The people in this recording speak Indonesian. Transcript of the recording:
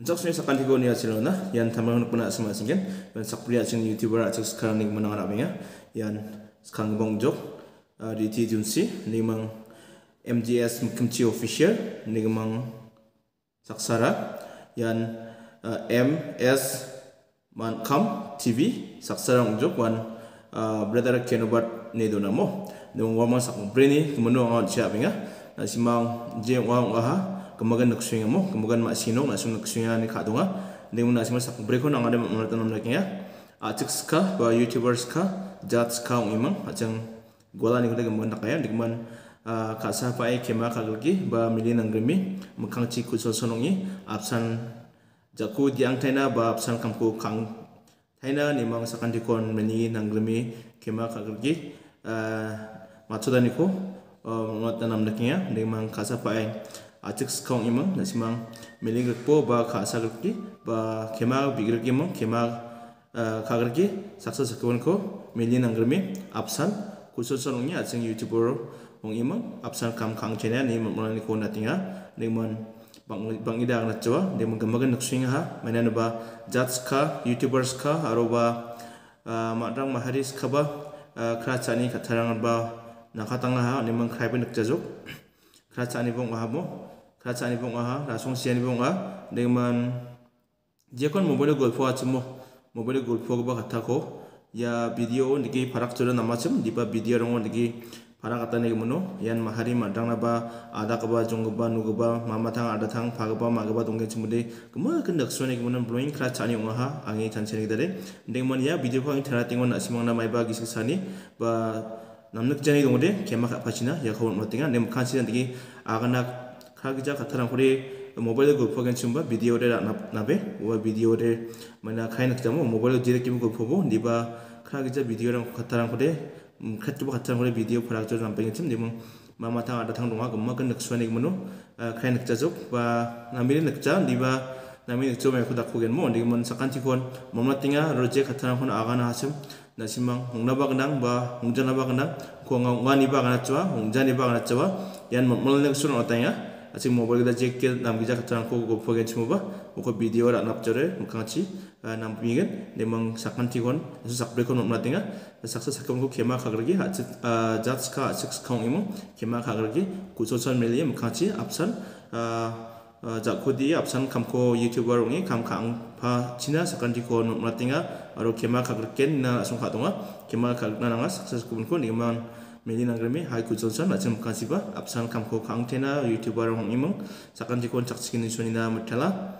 Anjak sekali go niya channel na yan tamang nak puna sama singkan dan sak pria sing youtuber acak sekarang ning menang rabinga yan sekarang bong jok DT junse ning mang MJS Mikkanchi Official ning mang saksara yan MJS Mikkanchi TV saksara unjuk wan brother kenobat ne do namo nung wamang sak breni menung ang siapinga na simang je wang aha kemudian nak swing mo, kemudian mak sinong langsung nak swing ni kak tunga, dia pun langsung masak break on angade menurut enam lakinya, acik ska, bawa youtubers ska, judge ska memang, acang gola ni kita kemudian nak kaya, kemudian kak sapa ay kema kak lagi, bawa milih nanggemi, mekang ciku sonongi, absen jaku diang tena, bawa absen kampu kang tena, ni mang sakan dikon milih nanggemi kema kak lagi, matsudan niku menurut enam lakinya, kemudian kak sapa ay acik skong imang nasimang miling rekpo ba khasa rekki ba khema bigir gemang khema kagerki saksa sakon ko milin angremi absan kusotsonong ya acing youtuber ong imang absan kam kang chena ni mamani ko natinga ningman bangida na chwa de magamagan naksinga ha manana ba judge ka youtubers ka aroba madrang maharis ka ba khrachani khatharang ba nakatanga ha nimang khaibe nakjazuk khrachani bong ahamo kacani bong aha rasung siani bong ah dengan jekon mobile golfo acimo mobile golfo ba katako ya video niki parak choda namacim diba video rongo niki parak atani mono yan mahari madang naba ada kaba jongba nugoba mamatang ada tang phagba magba dongge chimude kema kendak sone mono blowing kacani ong aha angi chanseni dare dengan ya video ko thara tingon asimang na maiba gisani ba namnak jani dongde kema ka pachina ya khon matinga nem khansi niki aganak Kagija kataran kuri mobile golfo gen chumba video de nabe wa video de mana kain kitamu mobile direct kim golfo bo diba kagija video rang kataran kuri katubu kataran kuri video prakjo nampeng chim dimung mama tang ada tang donga gemma gen naksuani gmenu kain kitajuk ba namiri nakja diba namiri nakjo me kudak kugen mo dimun sakan tikon mama tinga roje kataran kun agana hasim nasimang hungnaba genang ba hungjanaba genang ko ngani ba gana chwa hungjani ba gana chwa yan mamul naksun otanya Acik mobile kita jekil nam gija kataran ko go fogen chimoba ko video ra nap jore mkangchi nam pingen nemang sakan tikon sak brekon nom natinga saksa sakam ko kema khagregi acik judge ka acik khong imo kema khagregi kusoson melie mkangchi absan jakudi absan kamko youtuber ngi kamkhang pa china sakan tikon nom natinga aro kema khagreken na sungkha tonga kema khagna nanga saksa kubun ko nemang Melina Gremi, Hai Kujonson, Acem Kansiba, Absan Kamko Kangtena, YouTuber Hong Imong, Sakan Tikon Cak Skin Sunina Metela.